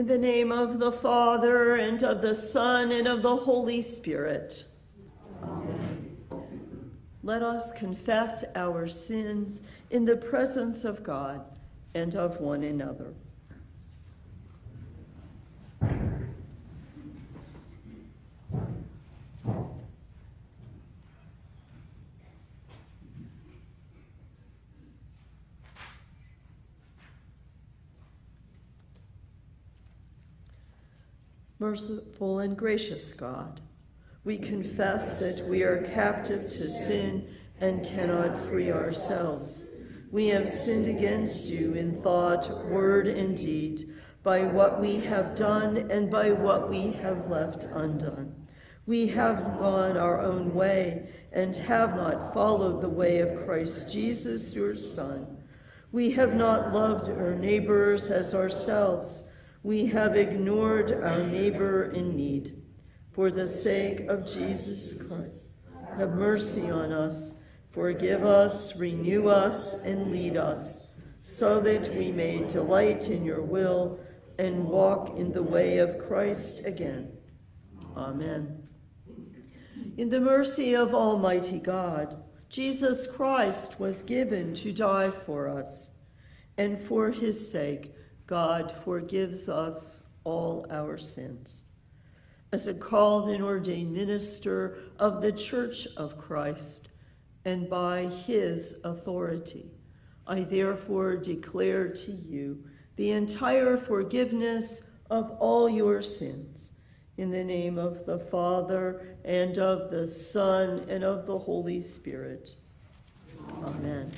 In the name of the Father, and of the Son, and of the Holy Spirit. Amen. Let us confess our sins in the presence of God and of one another. Merciful and gracious God, we confess that we are captive to sin and cannot free ourselves. We have sinned against you in thought, word, and deed, by what we have done and by what we have left undone. We have gone our own way and have not followed the way of Christ Jesus, your Son. We have not loved our neighbors as ourselves. We have ignored our neighbor in need. For the sake of Jesus Christ, have mercy on us, forgive us, renew us, and lead us, so that we may delight in your will and walk in the way of Christ again. Amen. In the mercy of Almighty God, Jesus Christ was given to die for us, and for his sake, God forgives us all our sins. As a called and ordained minister of the Church of Christ, and by his authority, I therefore declare to you the entire forgiveness of all your sins, in the name of the Father, and of the Son, and of the Holy Spirit. Amen.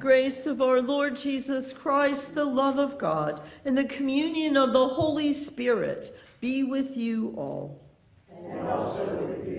grace of our Lord Jesus Christ, the love of God, and the communion of the Holy Spirit be with you all. And also with you.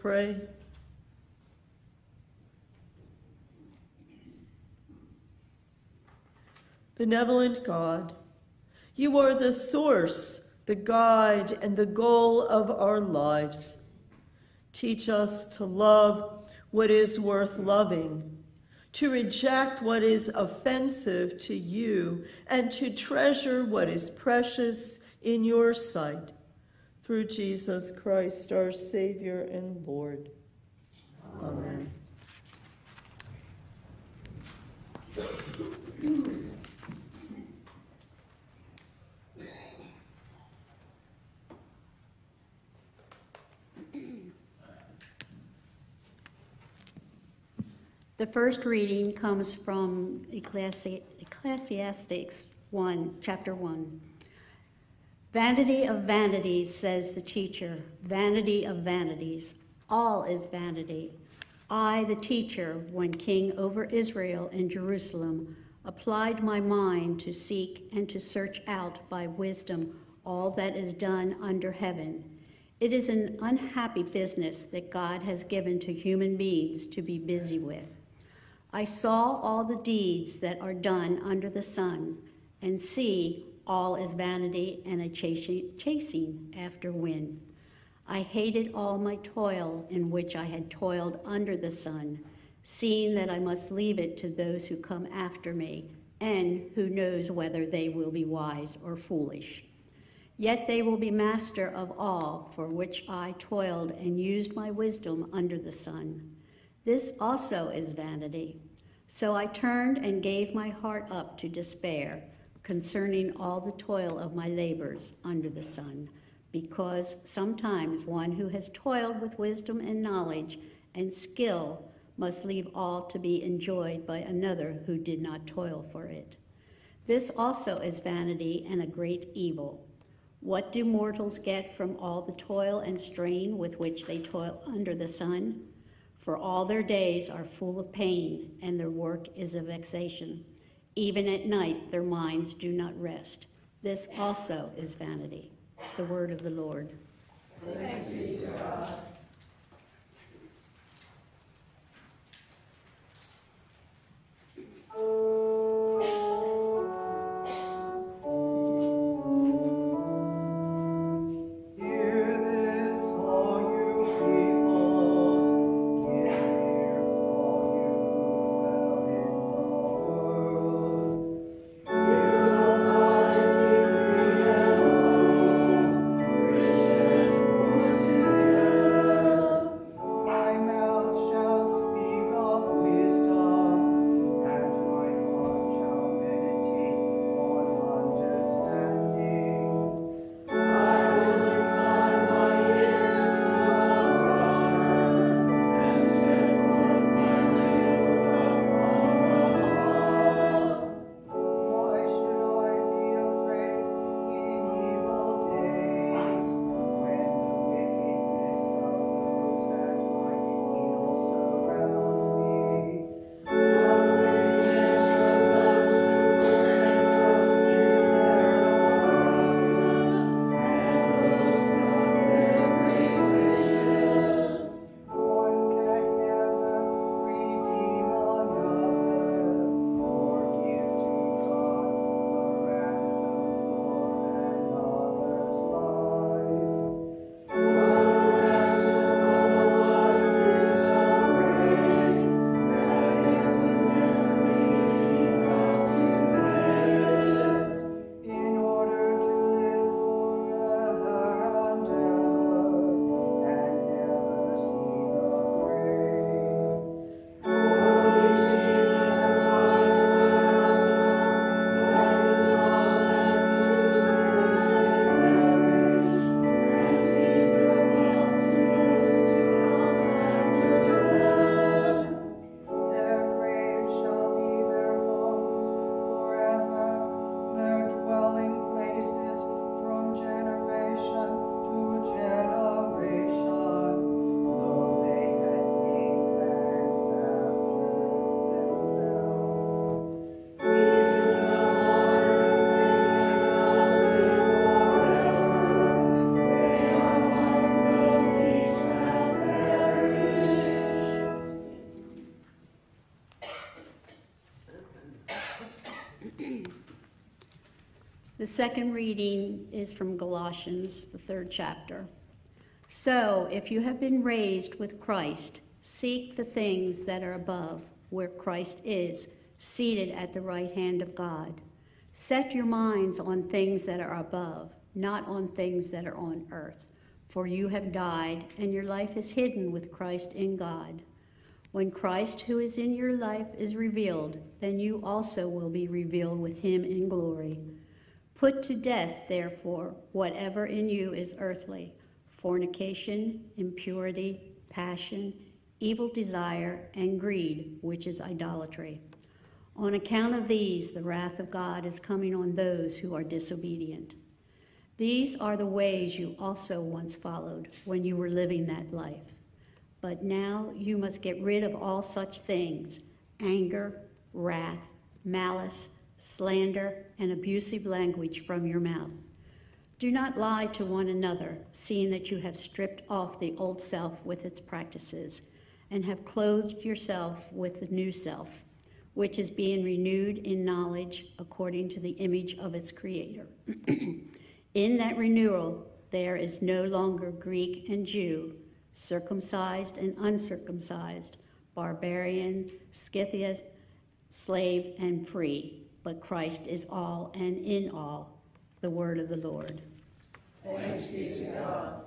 Pray. Benevolent God, you are the source, the guide, and the goal of our lives. Teach us to love what is worth loving, to reject what is offensive to you, and to treasure what is precious in your sight. Through Jesus Christ, our Savior and Lord. Amen. The first reading comes from Ecclesiastes 1, chapter 1. Vanity of vanities, says the teacher, vanity of vanities, all is vanity. I, the teacher, when king over Israel and Jerusalem, applied my mind to seek and to search out by wisdom all that is done under heaven. It is an unhappy business that God has given to human beings to be busy with. I saw all the deeds that are done under the sun, and see, all is vanity and a chasing after wind. I hated all my toil in which I had toiled under the sun, seeing that I must leave it to those who come after me, and who knows whether they will be wise or foolish. Yet they will be master of all for which I toiled and used my wisdom under the sun. This also is vanity. So I turned and gave my heart up to despair, concerning all the toil of my labors under the sun, because sometimes one who has toiled with wisdom and knowledge and skill must leave all to be enjoyed by another who did not toil for it. This also is vanity and a great evil. What do mortals get from all the toil and strain with which they toil under the sun? For all their days are full of pain, and their work is a vexation. Even at night, their minds do not rest. This also is vanity. The word of the Lord. Thanks be to God. The second reading is from Galatians, the 3rd chapter. So, if you have been raised with Christ, seek the things that are above, where Christ is, seated at the right hand of God. Set your minds on things that are above, not on things that are on earth. For you have died, and your life is hidden with Christ in God. When Christ, who is in your life, is revealed, then you also will be revealed with him in glory. Put to death, therefore, whatever in you is earthly, fornication, impurity, passion, evil desire, and greed, which is idolatry. On account of these, the wrath of God is coming on those who are disobedient. These are the ways you also once followed when you were living that life. But now you must get rid of all such things: anger, wrath, malice, slander, and abusive language from your mouth. Do not lie to one another, seeing that you have stripped off the old self with its practices, and have clothed yourself with the new self, which is being renewed in knowledge according to the image of its creator. In that renewal, there is no longer Greek and Jew, circumcised and uncircumcised, barbarian, Scythian, slave and free, but Christ is all and in all. The word of the Lord. Thanks be to God.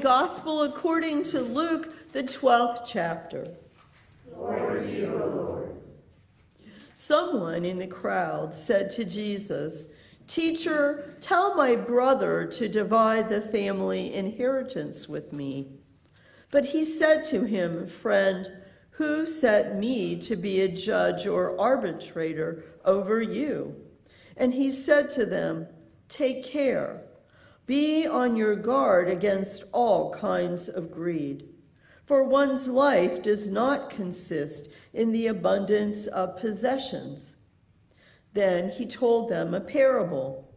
Gospel according to Luke, the 12th chapter. Glory to you, O Lord. Someone in the crowd said to Jesus, "Teacher, tell my brother to divide the family inheritance with me." But he said to him, "Friend, who set me to be a judge or arbitrator over you?" And he said to them, "Take care. Be on your guard against all kinds of greed, for one's life does not consist in the abundance of possessions." Then he told them a parable.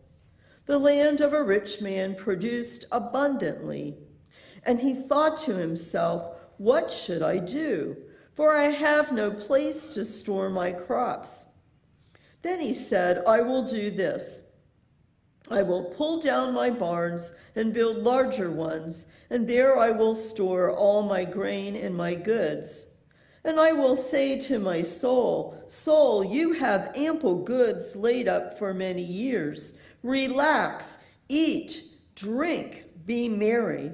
The land of a rich man produced abundantly, and he thought to himself, "What should I do? For I have no place to store my crops." Then he said, "I will do this. I will pull down my barns and build larger ones, and there I will store all my grain and my goods. And I will say to my soul, 'Soul, you have ample goods laid up for many years. Relax, eat, drink, be merry.'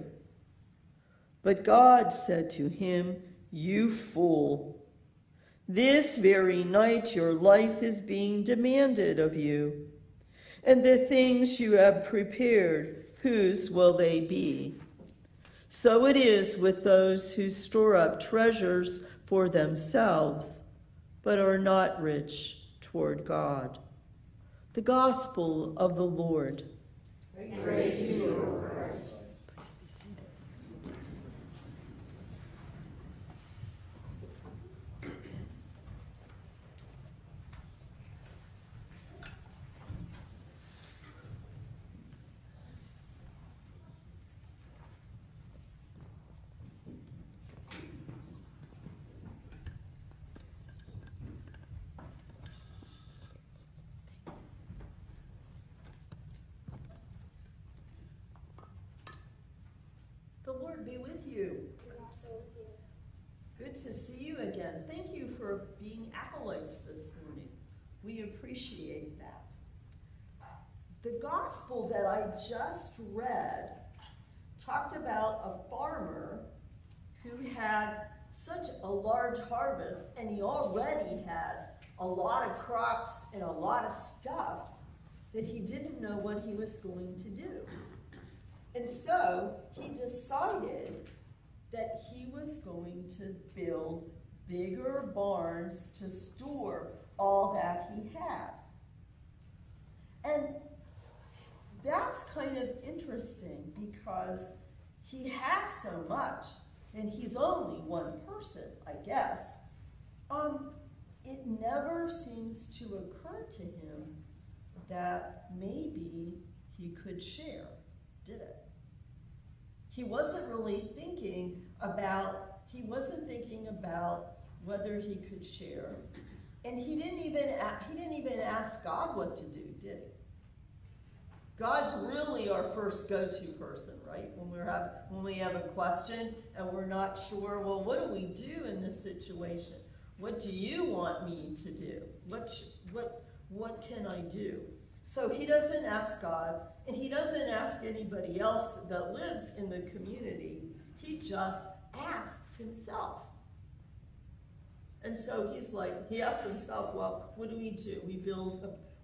But God said to him, 'You fool, this very night your life is being demanded of you. And the things you have prepared, whose will they be?' So it is with those who store up treasures for themselves, but are not rich toward God." The Gospel of the Lord. Praise to you, O Christ. Please be seated. Be with you. Good to see you again. Thank you for being acolytes this morning. We appreciate that. The gospel that I just read talked about a farmer who had such a large harvest, and he already had a lot of crops and a lot of stuff that he didn't know what he was going to do. And so he decided that he was going to build bigger barns to store all that he had. And that's kind of interesting because he has so much, and he's only one person, I guess. It never seems to occur to him that maybe he could share, did it? He wasn't thinking about whether he could share, and he didn't even ask God what to do, did he? God's really our first go-to person, right? When we have a question and we're not sure, well, what do we do in this situation? What do you want me to do? What can I do? So he doesn't ask God, and he doesn't ask anybody else that lives in the community. He just asks himself. And so he asks himself, well, what do?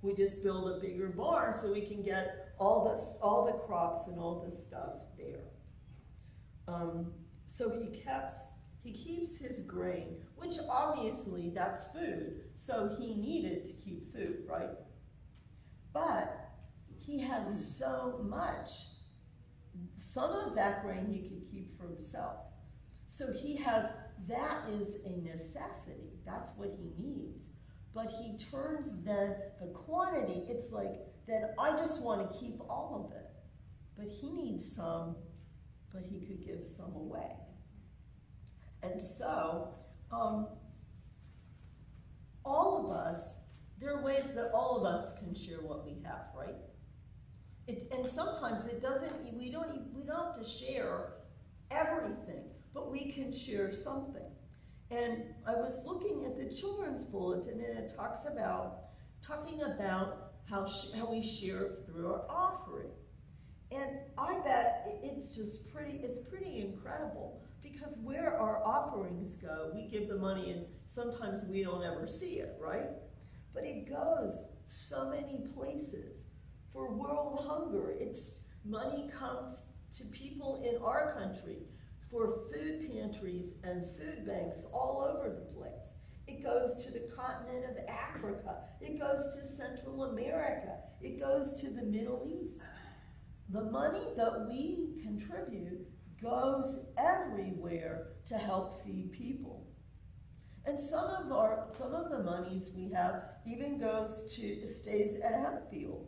We just build a bigger barn so we can get all the crops and all this stuff there. So he keeps his grain, which obviously that's food. So he needed to keep food, right? But he had so much. Some of that grain he could keep for himself. So that is a necessity. That's what he needs. But he turns then the quantity, it's like, then I just want to keep all of it. But he needs some, but he could give some away. And so, all of us, there are ways that all of us can share what we have, right? And sometimes we don't have to share everything, but we can share something. And I was looking at the children's bulletin, and it talks about how we share through our offering. And I bet it's pretty incredible, because where our offerings go, we give the money and sometimes we don't ever see it, right? But it goes so many places. For world hunger, money comes to people in our country, for food pantries and food banks all over the place. It goes to the continent of Africa. It goes to Central America. It goes to the Middle East. The money that we contribute goes everywhere to help feed people. And some of the monies we have even stays at Hempfield.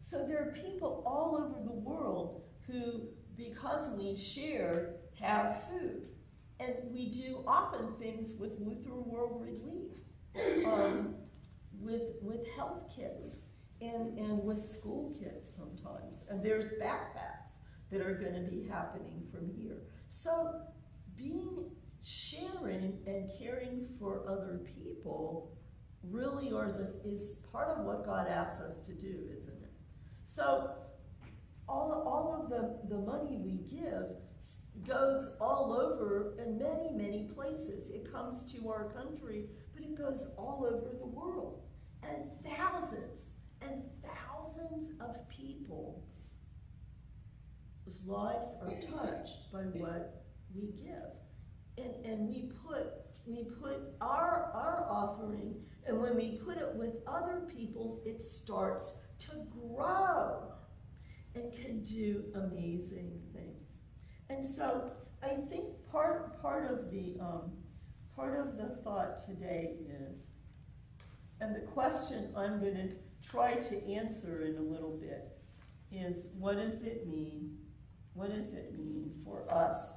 So there are people all over the world who, because we share, have food. And we do often things with Lutheran World Relief, with health kits and with school kits sometimes. And there's backpacks that are going to be happening from here. So sharing and caring for other people really is part of what God asks us to do, isn't it? So all of the money we give goes all over in many, many places. It comes to our country, but it goes all over the world. And thousands of people's lives are touched by what we give. And we put our offering, and when we put it with other people's, it starts to grow and can do amazing things. And so I think part of the thought today is, and the question I'm going to try to answer in a little bit is, what does it mean? What does it mean for us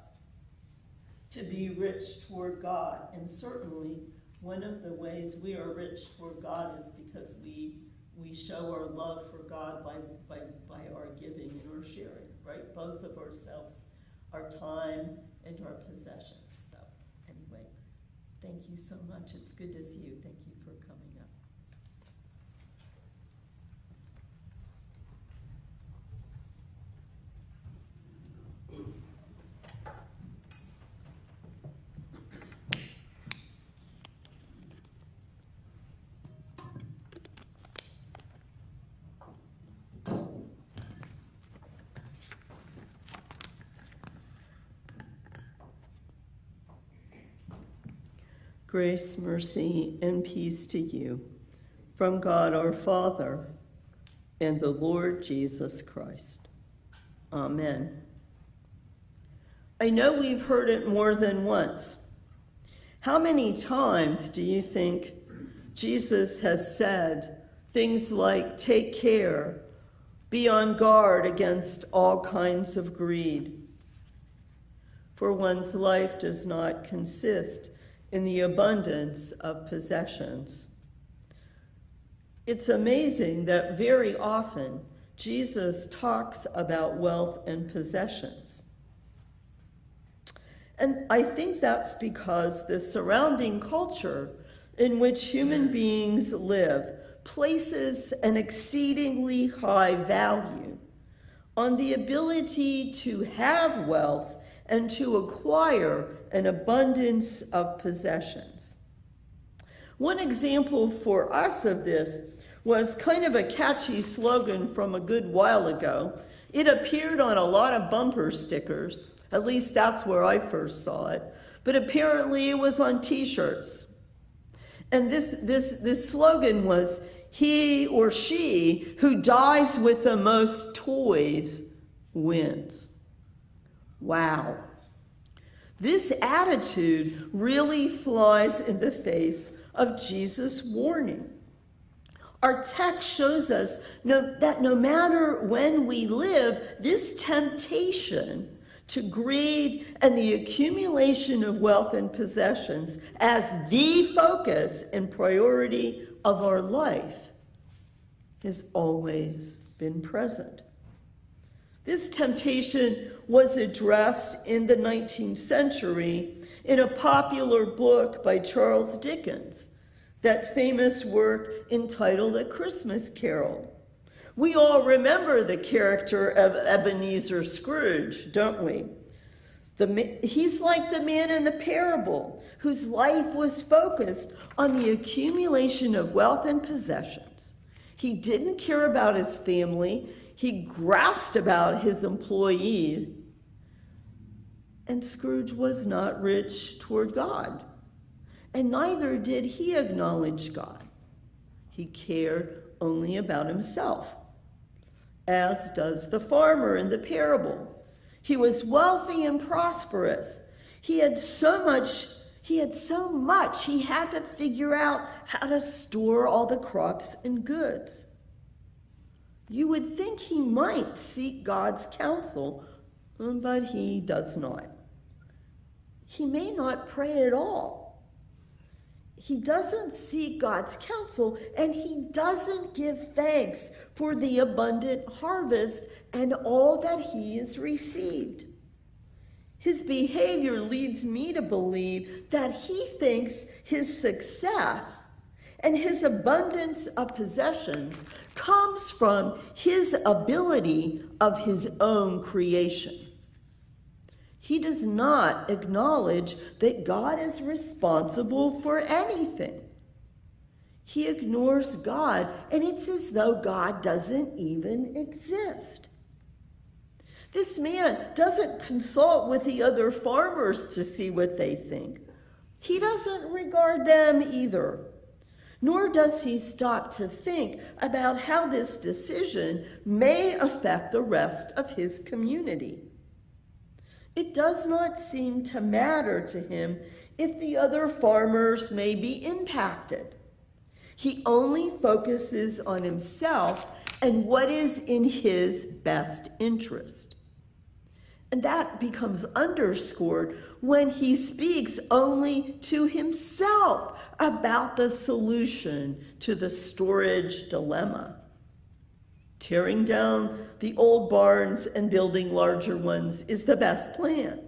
to be rich toward God? And certainly one of the ways we are rich toward God is because we show our love for God by our giving and our sharing, right? Both of ourselves, our time, and our possessions. So anyway, thank you so much. It's good to see you. Thank you for coming up. Grace, mercy, and peace to you from God our Father and the Lord Jesus Christ. Amen. I know we've heard it more than once. How many times do you think Jesus has said things like, take care, be on guard against all kinds of greed? For one's life does not consist in the abundance of possessions. It's amazing that very often Jesus talks about wealth and possessions. And I think that's because the surrounding culture in which human beings live places an exceedingly high value on the ability to have wealth and to acquire an abundance of possessions. One example for us of this was kind of a catchy slogan from a good while ago. It appeared on a lot of bumper stickers. At least that's where I first saw it, but apparently it was on t-shirts. And this slogan was, he or she who dies with the most toys wins. Wow. This attitude really flies in the face of Jesus' warning. Our text shows us that no matter when we live, this temptation to greed and the accumulation of wealth and possessions as the focus and priority of our life has always been present. This temptation was addressed in the 19th century in a popular book by Charles Dickens, that famous work entitled A Christmas Carol. We all remember the character of Ebenezer Scrooge, don't we? He's like the man in the parable whose life was focused on the accumulation of wealth and possessions. He didn't care about his family. He groused about his employee. And Scrooge was not rich toward God. And neither did he acknowledge God. He cared only about himself, as does the farmer in the parable. He was wealthy and prosperous. He had so much, he had to figure out how to store all the crops and goods. You would think he might seek God's counsel, but he does not. He may not pray at all. He doesn't seek God's counsel, and he doesn't give thanks for the abundant harvest and all that he has received. His behavior leads me to believe that he thinks his success and his abundance of possessions comes from his ability of his own creation. He does not acknowledge that God is responsible for anything. He ignores God, and it's as though God doesn't even exist. This man doesn't consult with the other farmers to see what they think. He doesn't regard them either, nor does he stop to think about how this decision may affect the rest of his community. It does not seem to matter to him if the other farmers may be impacted. He only focuses on himself and what is in his best interest. And that becomes underscored when he speaks only to himself about the solution to the storage dilemma. Tearing down the old barns and building larger ones is the best plan.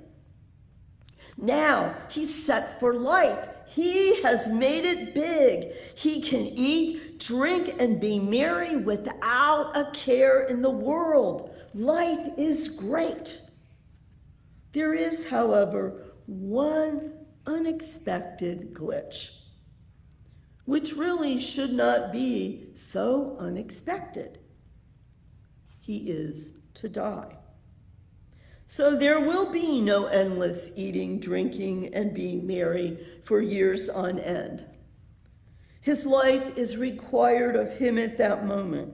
Now he's set for life. He has made it big. He can eat, drink, and be merry without a care in the world. Life is great. There is, however, one unexpected glitch, which really should not be so unexpected. He is to die. So there will be no endless eating, drinking, and being merry for years on end. His life is required of him at that moment.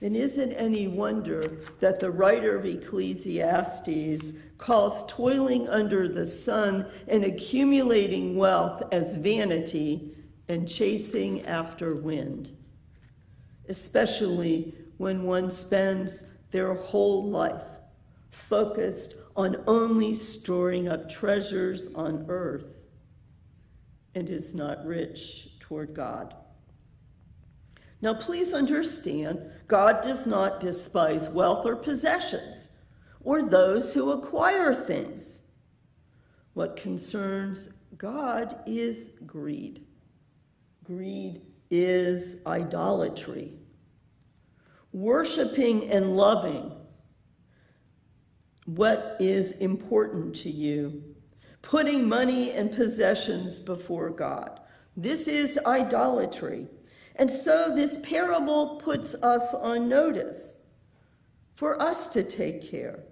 It isn't any wonder that the writer of Ecclesiastes calls toiling under the sun and accumulating wealth as vanity and chasing after wind, especially when one spends their whole life focused on only storing up treasures on earth and is not rich toward God. Now, please understand, God does not despise wealth or possessions or those who acquire things. What concerns God is greed. Greed is idolatry. Worshiping and loving what is important to you, putting money and possessions before God. This is idolatry. And so this parable puts us on notice for us to take care.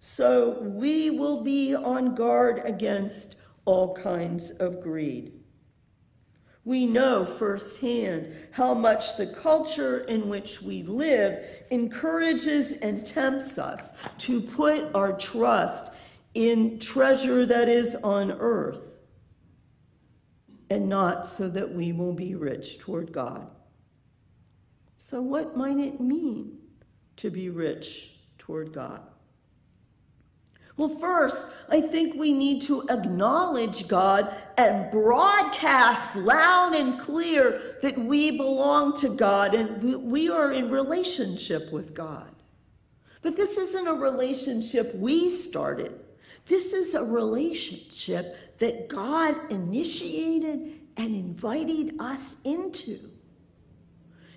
So we will be on guard against all kinds of greed. We know firsthand how much the culture in which we live encourages and tempts us to put our trust in treasure that is on earth, and not so that we will be rich toward God. So what might it mean to be rich toward God? Well, first, I think we need to acknowledge God and broadcast loud and clear that we belong to God and that we are in relationship with God. But this isn't a relationship we started. This is a relationship that God initiated and invited us into,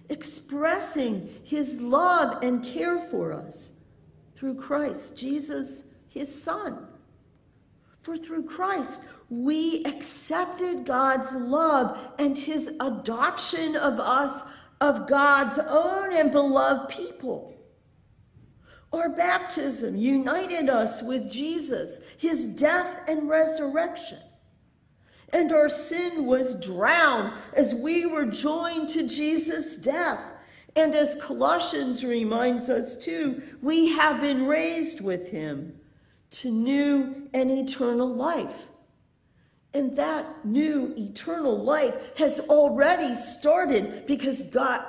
expressing his love and care for us through Christ Jesus, his son. For through Christ, we accepted God's love and his adoption of us, of God's own and beloved people. Our baptism united us with Jesus, his death and resurrection. And our sin was drowned as we were joined to Jesus' death. And as Colossians reminds us too, we have been raised with him to new and eternal life. And that new eternal life has already started because God,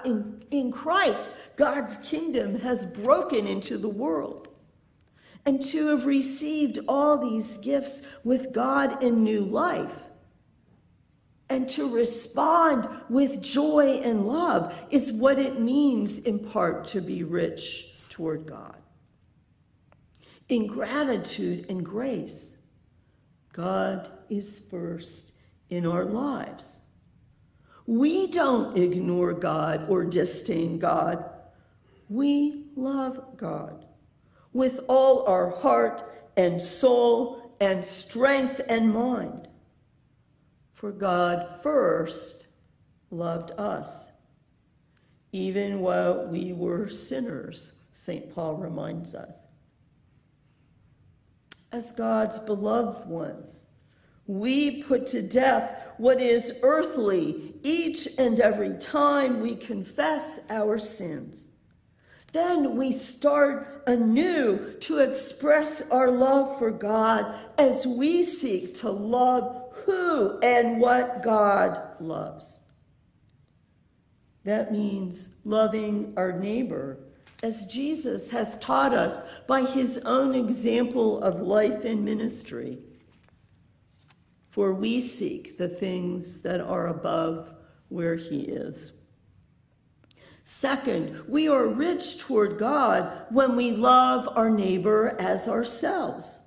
in Christ, God's kingdom has broken into the world. And to have received all these gifts with God in new life and to respond with joy and love is what it means in part to be rich toward God. In gratitude and grace, God is first in our lives. We don't ignore God or disdain God. We love God with all our heart and soul and strength and mind. For God first loved us, even while we were sinners, Saint Paul reminds us. As God's beloved ones, we put to death what is earthly each and every time we confess our sins. Then we start anew to express our love for God as we seek to love who and what God loves. That means loving our neighbor as Jesus has taught us by his own example of life and ministry. For we seek the things that are above where he is. Second, we are rich toward God when we love our neighbor as ourselves,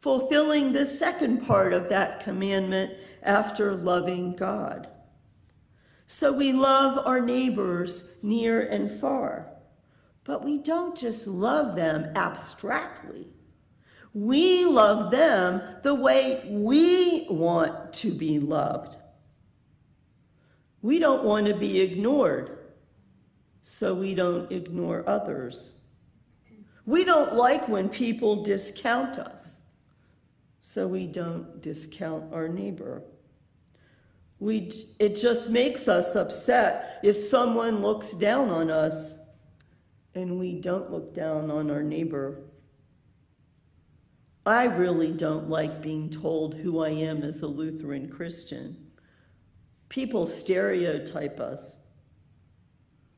fulfilling the second part of that commandment after loving God. So we love our neighbors near and far. But we don't just love them abstractly. We love them the way we want to be loved. We don't want to be ignored, so we don't ignore others. We don't like when people discount us, so we don't discount our neighbor. It just makes us upset if someone looks down on us, and we don't look down on our neighbor. I really don't like being told who I am as a Lutheran Christian. People stereotype us.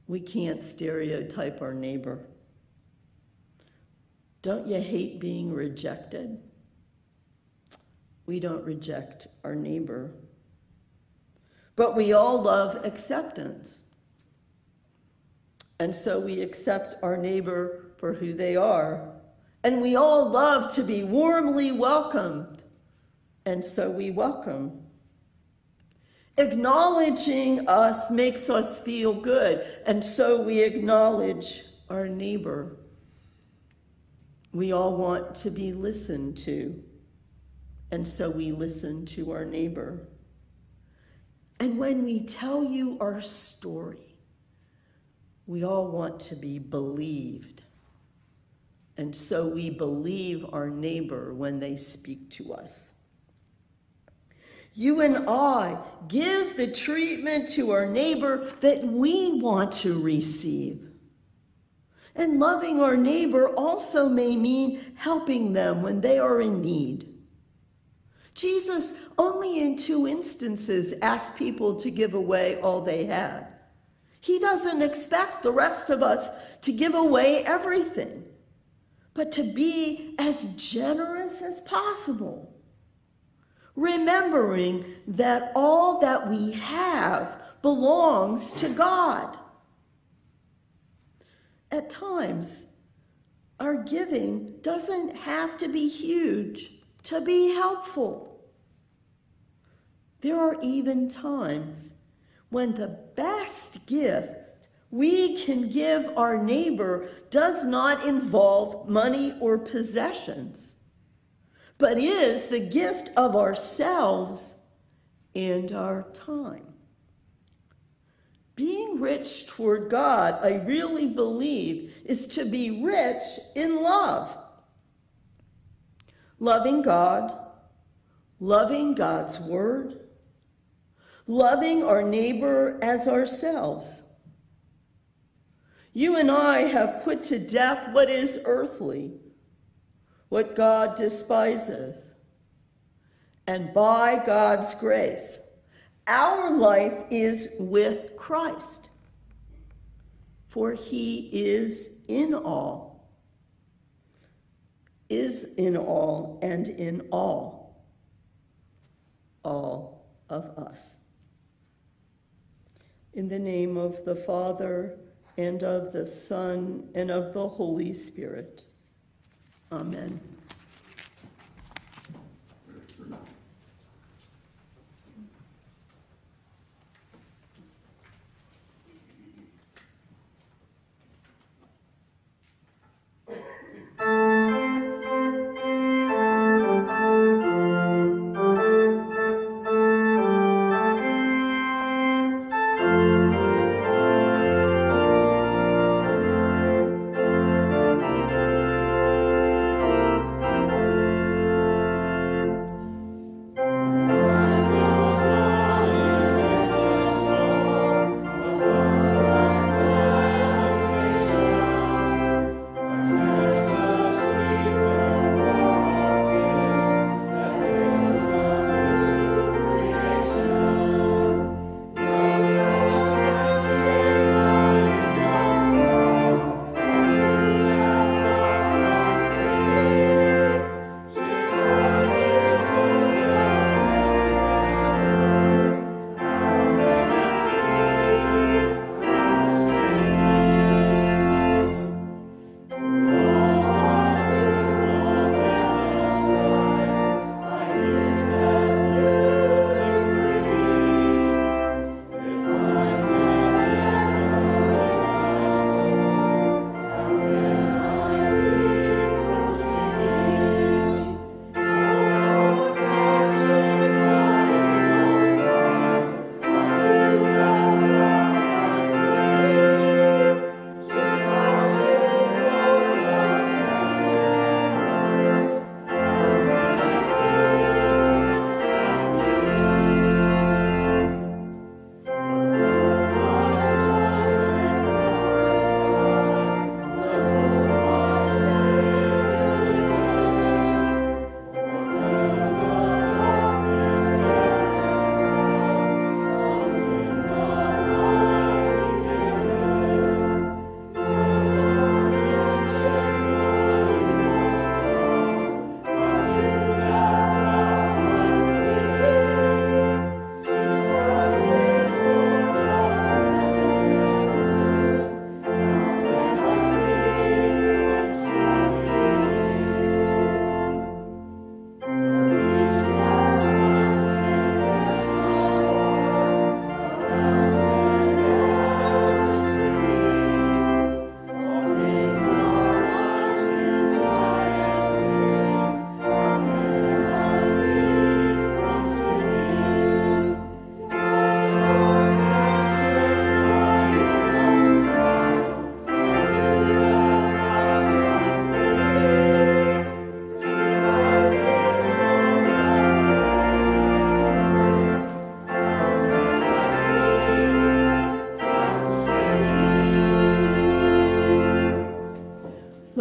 We can't stereotype our neighbor. Don't you hate being rejected? We don't reject our neighbor. But we all love acceptance. And so we accept our neighbor for who they are. And we all love to be warmly welcomed. And so we welcome. Acknowledging us makes us feel good. And so we acknowledge our neighbor. We all want to be listened to. And so we listen to our neighbor. And when we tell you our story, we all want to be believed. And so we believe our neighbor when they speak to us. You and I give the treatment to our neighbor that we want to receive. And loving our neighbor also may mean helping them when they are in need. Jesus only in 2 instances asked people to give away all they had. He doesn't expect the rest of us to give away everything, but to be as generous as possible, remembering that all that we have belongs to God. At times, our giving doesn't have to be huge to be helpful. There are even times when the best gift we can give our neighbor does not involve money or possessions, but is the gift of ourselves and our time. Being rich toward God, I really believe, is to be rich in love. Loving God, loving God's word, loving our neighbor as ourselves. You and I have put to death what is earthly, what God despises. And by God's grace, our life is with Christ, for he is in all and in all of us. In the name of the Father, and of the Son, and of the Holy Spirit. Amen.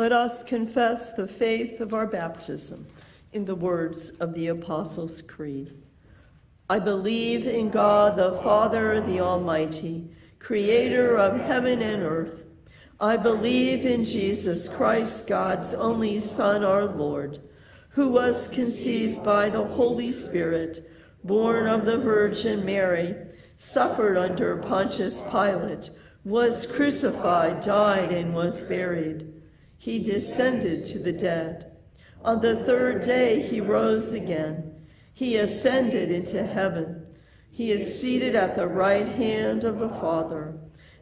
Let us confess the faith of our baptism in the words of the Apostles' Creed. I believe in God, the Father, the Almighty, creator of heaven and earth. I believe in Jesus Christ, God's only Son, our Lord, who was conceived by the Holy Spirit, born of the Virgin Mary, suffered under Pontius Pilate, was crucified, died, and was buried. He descended to the dead. On the third day he rose again. He ascended into heaven. He is seated at the right hand of the Father,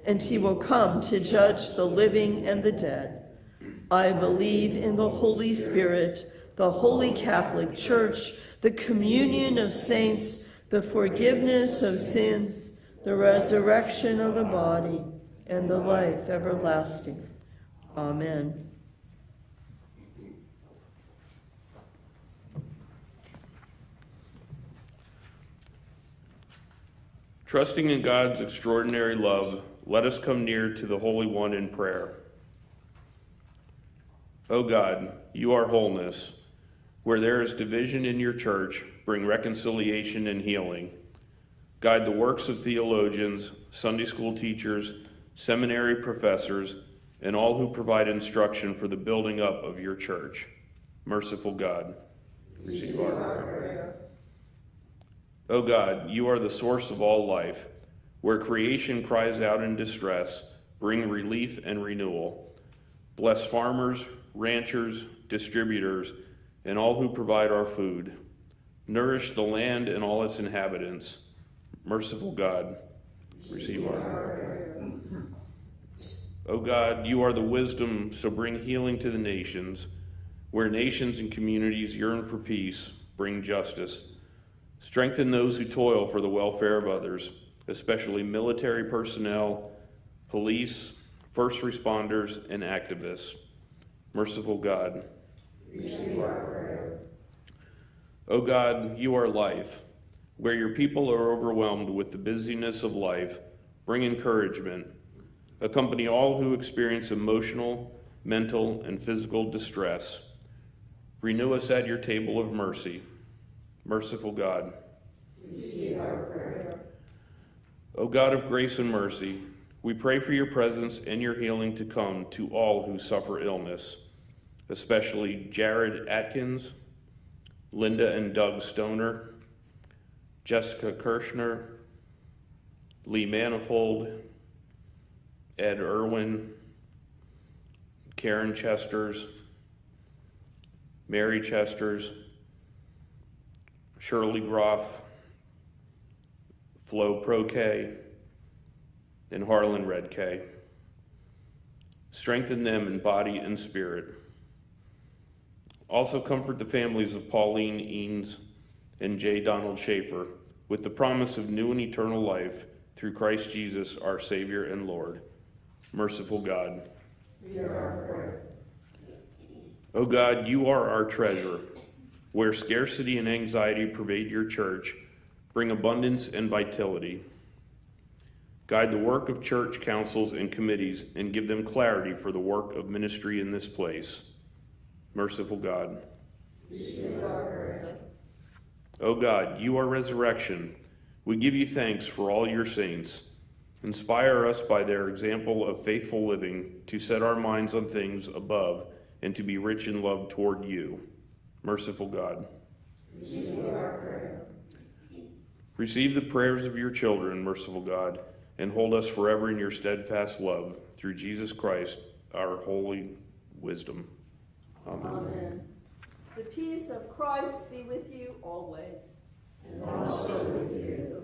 and he will come to judge the living and the dead. I believe in the Holy Spirit, the Holy Catholic Church, the communion of saints, the forgiveness of sins, the resurrection of the body, and the life everlasting. Amen. Trusting in God's extraordinary love, let us come near to the Holy One in prayer. O God, you are wholeness. Where there is division in your church, bring reconciliation and healing. Guide the works of theologians, Sunday school teachers, seminary professors, and all who provide instruction for the building up of your church. Merciful God, receive our prayer. O God, you are the source of all life. Where creation cries out in distress, bring relief and renewal. Bless farmers, ranchers, distributors, and all who provide our food. Nourish the land and all its inhabitants. Merciful God, receive our prayer. O God, you are the wisdom, so bring healing to the nations. Where nations and communities yearn for peace, bring justice. Strengthen those who toil for the welfare of others, especially military personnel, police, first responders, and activists. Merciful God, receive our prayer. O God, you are life. Where your people are overwhelmed with the busyness of life, bring encouragement. Accompany all who experience emotional, mental, and physical distress. Renew us at your table of mercy. Merciful God, receive our prayer. O God of grace and mercy, we pray for your presence and your healing to come to all who suffer illness, especially Jared Atkins, Linda and Doug Stoner, Jessica Kirschner, Lee Manifold, Ed Irwin, Karen Chesters, Mary Chesters, Shirley Groff, Flo Pro K, and Harlan Red K. Strengthen them in body and spirit. Also comfort the families of Pauline Eanes and J. Donald Schaefer with the promise of new and eternal life through Christ Jesus, our Savior and Lord. Merciful God, hear our prayer. O God, you are our treasure. Where scarcity and anxiety pervade your church, bring abundance and vitality. Guide the work of church councils and committees and give them clarity for the work of ministry in this place. Merciful God, receive our prayer. O God, you are resurrection. We give you thanks for all your saints. Inspire us by their example of faithful living to set our minds on things above and to be rich in love toward you. Merciful God, receive our prayer. Receive the prayers of your children, merciful God, and hold us forever in your steadfast love through Jesus Christ, our holy wisdom. Amen. Amen. The peace of Christ be with you always. And also with you.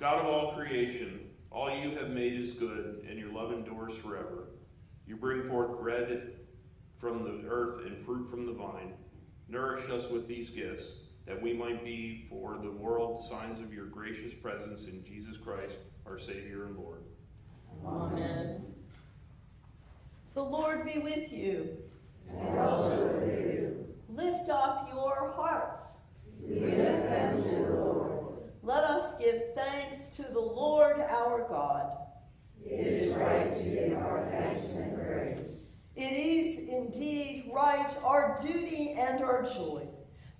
God of all creation, all you have made is good, and your love endures forever. You bring forth bread from the earth and fruit from the vine. Nourish us with these gifts, that we might be for the world signs of your gracious presence in Jesus Christ, our Savior and Lord. Amen. The Lord be with you. And also with you. Lift up your hearts. We lift them to the Lord. Let us give thanks to the Lord our God. It is right to give our thanks and praise. It is indeed right, our duty and our joy,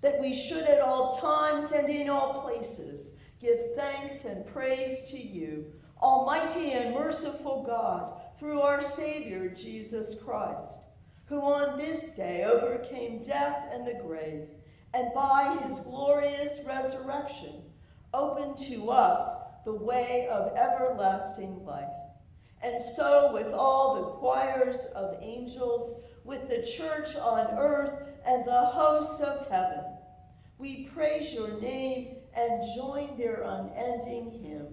that we should at all times and in all places give thanks and praise to you, Almighty and merciful God, through our Savior Jesus Christ, who on this day overcame death and the grave, and by his glorious resurrection open to us the way of everlasting life. And so with all the choirs of angels, with the church on earth and the hosts of heaven, we praise your name and join their unending hymn.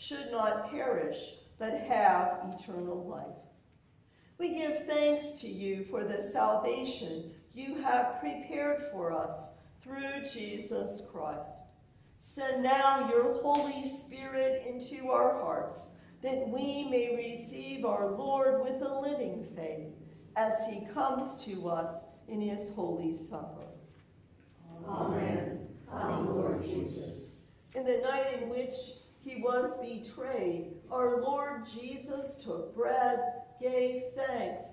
Should not perish, but have eternal life. We give thanks to you for the salvation you have prepared for us through Jesus Christ. Send now your Holy Spirit into our hearts, that we may receive our Lord with a living faith as he comes to us in his Holy Supper. Amen. Come, Lord Jesus. In the night in which he was betrayed, our Lord Jesus took bread, gave thanks,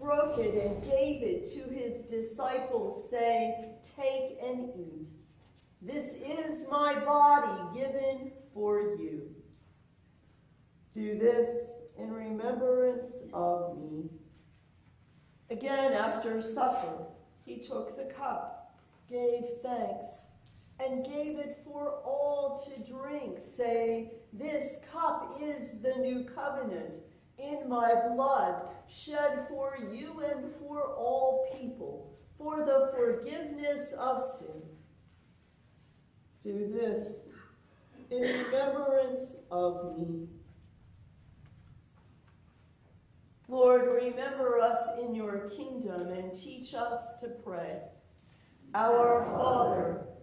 broke it, and gave it to his disciples, saying, "Take and eat. This is my body given for you. Do this in remembrance of me." Again, after supper, he took the cup, gave thanks, and gave it for all to drink, saying, "This cup is the new covenant in my blood, shed for you and for all people, for the forgiveness of sin. Do this in remembrance of me." Lord, remember us in your kingdom and teach us to pray. Our Father,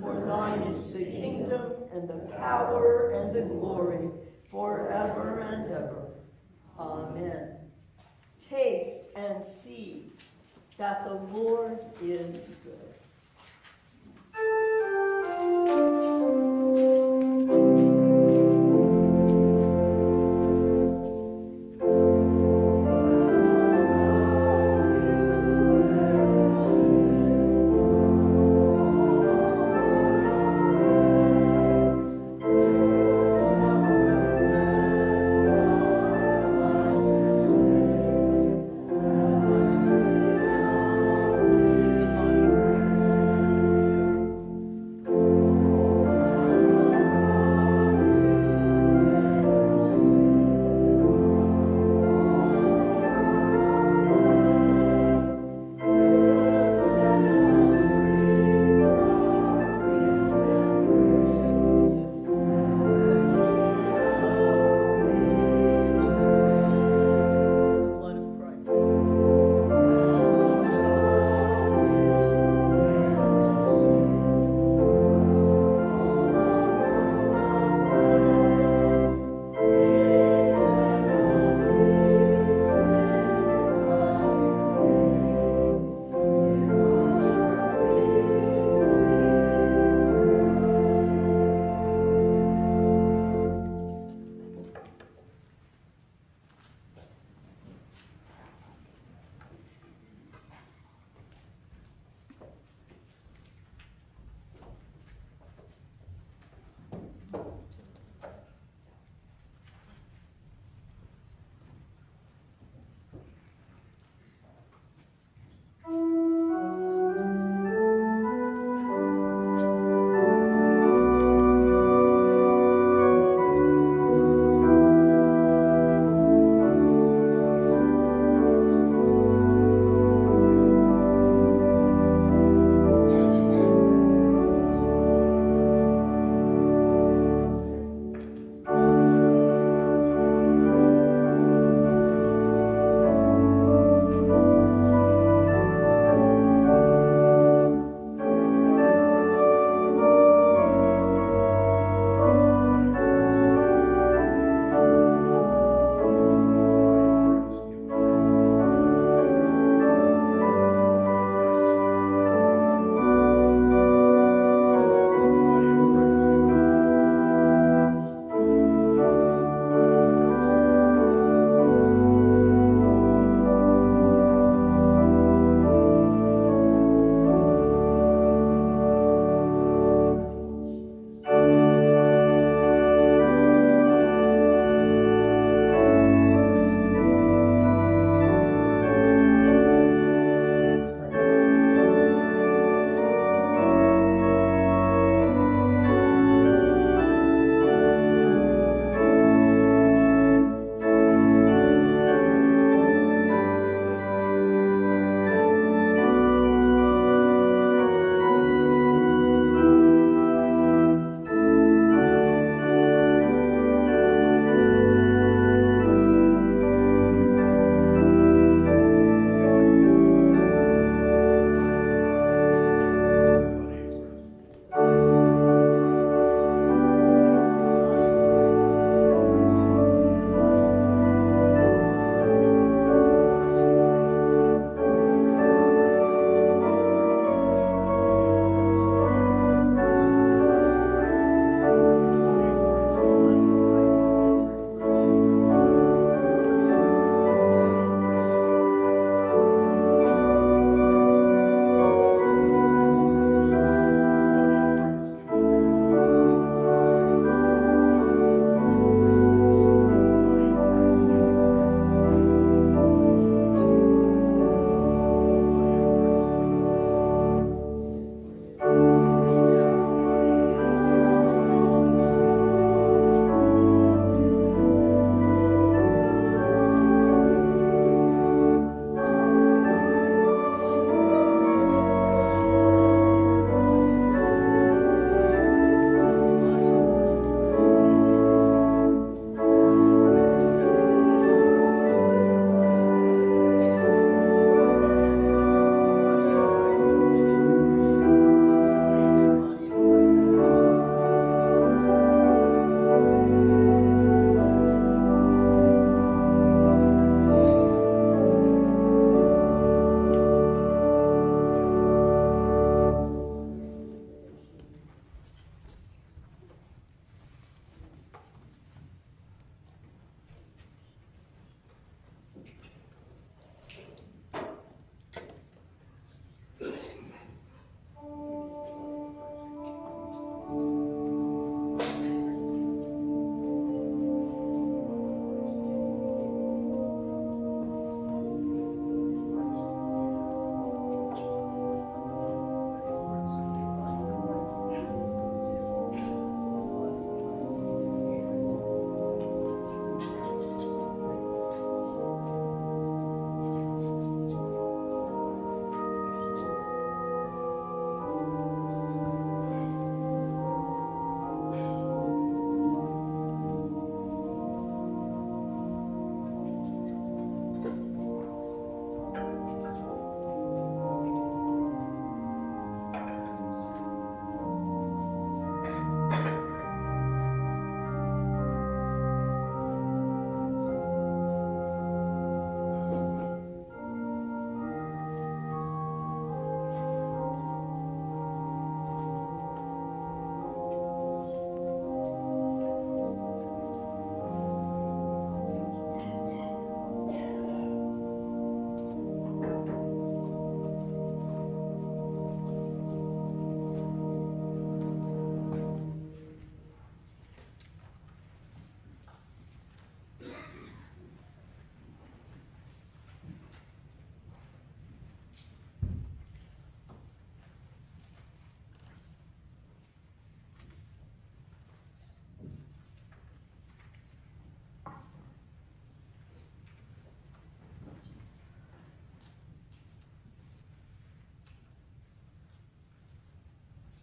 For thine is the kingdom, and the power, and the glory, forever and ever. Amen. Taste and see that the Lord is good.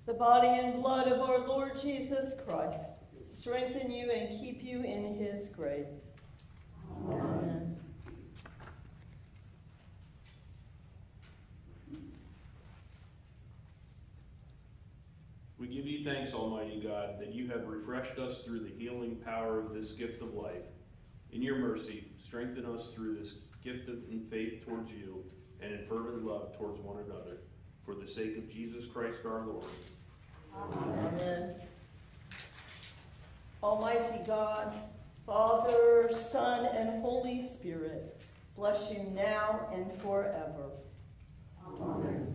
The body and blood of our Lord Jesus Christ strengthen you and keep you in his grace. Amen. We give you thanks, Almighty God, that you have refreshed us through the healing power of this gift of life. In your mercy, strengthen us through this gift of faith towards you and in fervent love towards one another. For the sake of Jesus Christ our Lord. Amen. Almighty God, Father, Son, and Holy Spirit, bless you now and forever. Amen.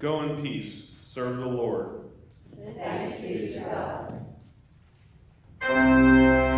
Go in peace, serve the Lord. Thanks be to God.